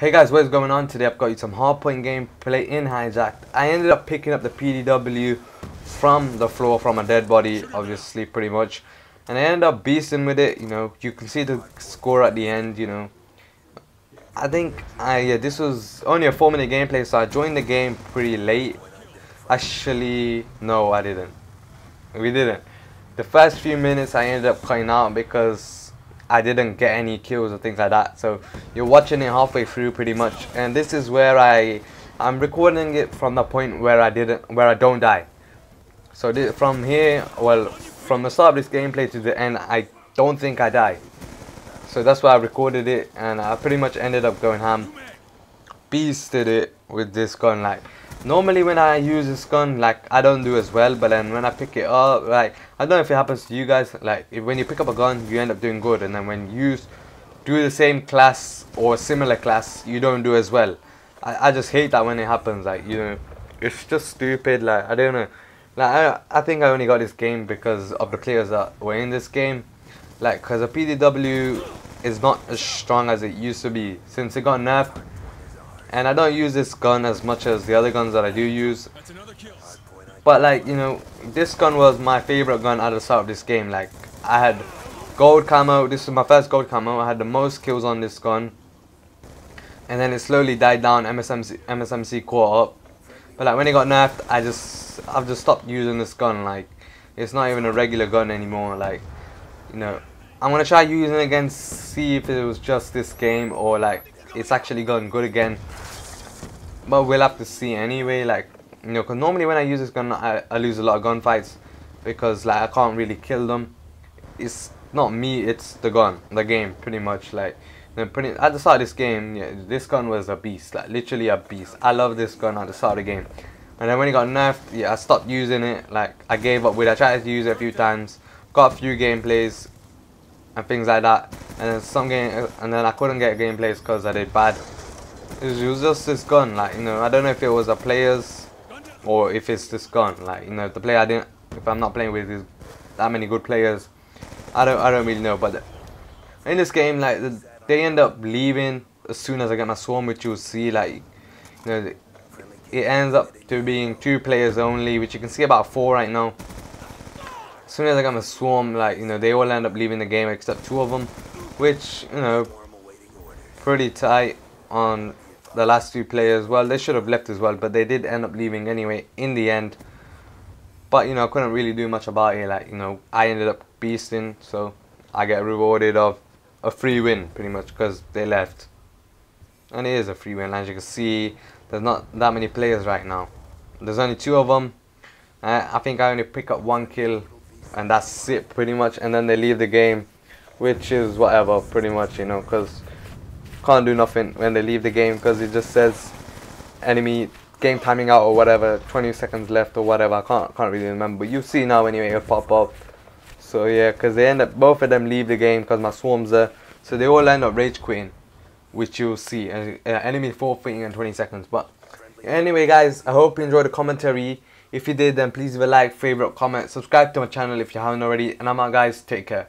Hey guys, what is going on? Today I've got you some Hardpoint gameplay in Hijacked. I ended up picking up the PDW from the floor, from a dead body, obviously, pretty much. And I ended up beasting with it, you know. You can see the score at the end, you know. I think, this was only a 4-minute gameplay, so I joined the game pretty late. Actually, no, I didn't. We didn't. The first few minutes I ended up cutting out because I didn't get any kills or things like that, so you're watching it halfway through pretty much. And this is where I'm recording it from the point where I don't die. So from here, well, from the start of this gameplay to the end, I don't think I die. So that's why I recorded it, and I pretty much ended up going ham, beasted it with this gun. Like, normally when I use this gun, like, I don't do as well, but then when I pick it up, like, I don't know if it happens to you guys, like, when you pick up a gun, you end up doing good, and then when you do the same class or similar class, you don't do as well. I just hate that when it happens, like, you know, it's just stupid, like, I don't know. Like, I think I only got this game because of the players that were in this game, like, because the PDW is not as strong as it used to be since it got nerfed. And I don't use this gun as much as the other guns that I do use. But, like, you know, this gun was my favorite gun at the start of this game. Like, I had gold camo. This was my first gold camo. I had the most kills on this gun. And then it slowly died down. MSMC caught up. But, like, when it got nerfed, I've just stopped using this gun. Like, it's not even a regular gun anymore. Like, you know, I'm gonna try using it again, see if it was just this game or, like, it's actually gone good again. But we'll have to see anyway, like, you know, because normally when I use this gun, I lose a lot of gunfights because, like, I can't really kill them. It's not me, it's the gun, the game, pretty much. Like, you know, at the start of this game, yeah, this gun was a beast, like, literally a beast. I love this gun at the start of the game, and then when it got nerfed, yeah, I stopped using it. Like, I gave up with it. I tried to use it a few times, got a few gameplays and things like that, and then I couldn't get gameplays because I did bad. It was just this gun, like, you know. I don't know if it was the players or if it's this gun, like, you know, if the player if I'm not playing with that many good players, I don't really know. But in this game, like, they end up leaving as soon as I get my swarm, which you'll see, like, you know, it ends up to being 2 players only, which you can see about 4 right now. As soon as I got my swarm, like, you know, they all end up leaving the game except 2 of them, which, you know, pretty tight on the last 2 players. Well, they should have left as well, but they did end up leaving anyway in the end. But, you know, I couldn't really do much about it. Like, you know, I ended up beasting, so I get rewarded of a free win pretty much because they left, and it is a free win. As you can see, there's not that many players right now. There's only 2 of them. I think I only pick up 1 kill. And that's it pretty much, and then they leave the game, which is whatever pretty much, you know, because can't do nothing when they leave the game because it just says enemy game timing out or whatever, 20 seconds left or whatever. I can't really remember, but you see now anyway, it'll pop up. So yeah, because they end up, both of them leave the game because my swarm's there, so they all end up rage quitting, which you'll see, enemy forfeiting in 20 seconds. But anyway guys, I hope you enjoyed the commentary. If you did, then please leave a like, favorite, comment, subscribe to my channel if you haven't already, and I'm out guys, take care.